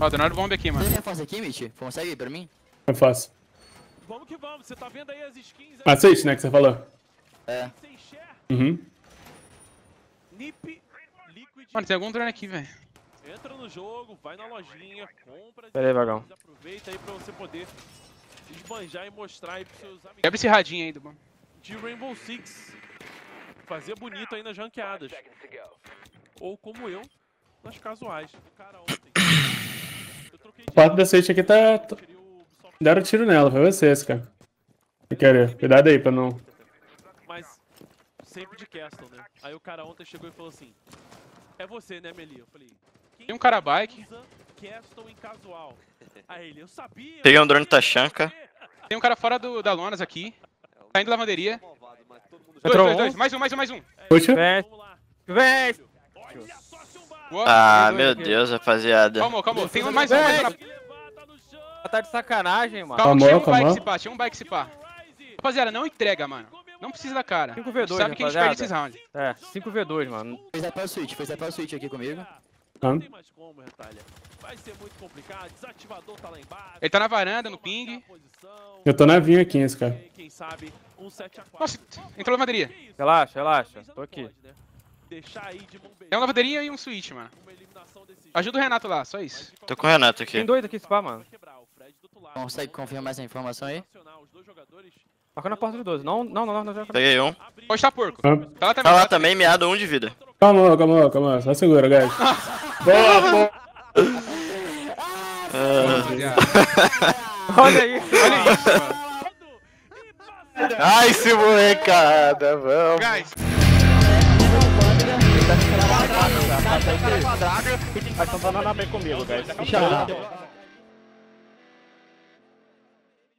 Ó, donaram bomba aqui, mano. Você já faz aqui, Mitch? Consegue pra mim? Eu faço. Vamos que vamos, você tá vendo aí as skins... Ah, Sage, né, que você falou? É. Uhum. Nip, Liquid... Mano, tem algum drone aqui, velho. Entra no jogo, vai na lojinha, compra... Pera aí, vagão. Aproveita aí pra você poder esbanjar e mostrar aí pros seus amigos... Quebra esse radinho aí, do bom. De Rainbow Six. Fazer bonito aí nas ranqueadas. Ou como eu, nas casuais. O cara ontem... Eu troquei de... O pato da Sage aqui tá... Deram tiro nela, foi vocês, cara. Eu quero, cuidado aí pra não... Mas, sempre de Castle, né? Aí o cara ontem chegou e falou assim... É você, né, Meli? Eu falei... Tem um cara bike. Castle em casual. Aí ele, eu sabia... Peguei um drone Tachanka. Tem um cara fora da Lonas aqui. Tá indo na lavanderia. Dois, mais um. Puxa. Veste. Ah, meu Deus, rapaziada. Calma, tem mais um. Tá de sacanagem, mano. Calma, tinha um bike se pá. Rapaziada, não entrega, mano. Não precisa da cara. 5v2, sabe, rapaziada, que a gente perde esses rounds. É, 5v2, mano. Fez a switch aqui comigo. Não tem mais como, retalha. Vai ser muito complicado, desativador tá lá embaixo. Ele tá na varanda, no ping. Eu tô na vinha aqui, esse cara. Quem sabe, 174. Nossa, entrou na lavanderia. Relaxa, tô aqui. É uma lavanderia e um switch, mano. Ajuda o Renato lá, só isso. Tô com o Renato aqui. Tem dois aqui, spa, mano. Consegue confirmar essa informação aí? Toca na porta do 12. Não. Peguei um. Pode estar porco. Tá lá também, meado 1 de vida. Calma. Só segura, guys. Boa. Olha isso. Ai, se molecada, vamos. Guys. Vai tomando na bem comigo, velho.